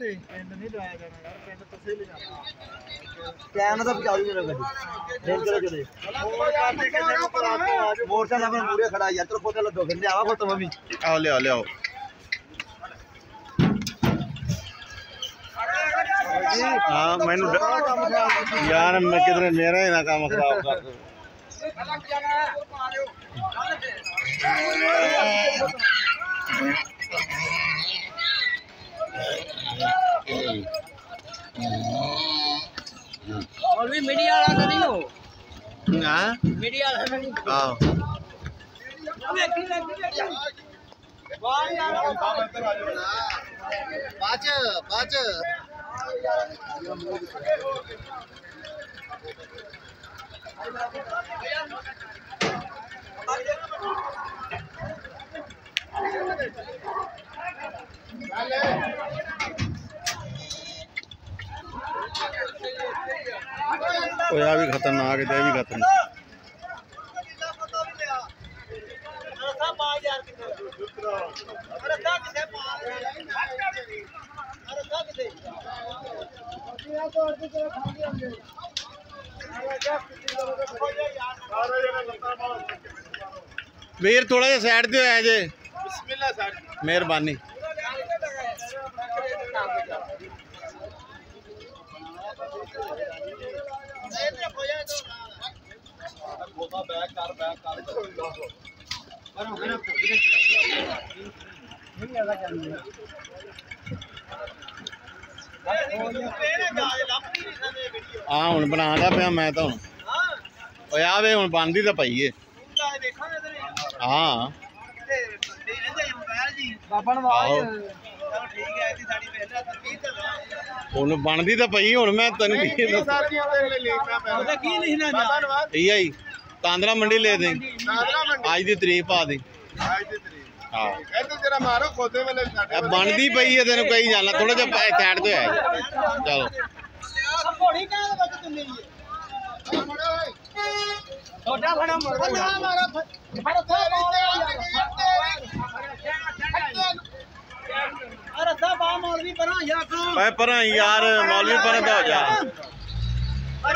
यार मैं कितने मेरा ही ना काम खराब और भी मीडिया वाला नहीं हो मीडिया भी खतरनाक है भी खतरनाक वीर थोड़ा जा साइड से है जे मेहरबानी हाँ हूँ बना पाया मैं तो हूँ बनती तो पाई है हाँ हूँ बनती तो पई हूँ मैं तेन ठीक है तांदरा मंडी ले दें अज की तरीक पा दी बनती पई है तेन कही जाना थोड़ा जा सैड तो है चलो पर यार मौलवी पर हो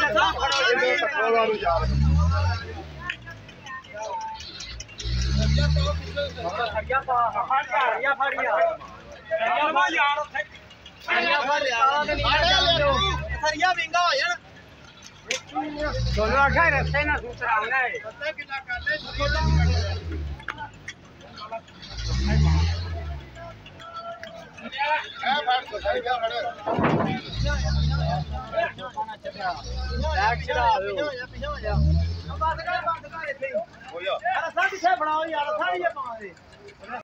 जा बनाओ यार